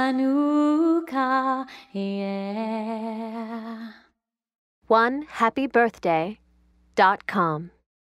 Shanooka, yeah. onehappybirthday.com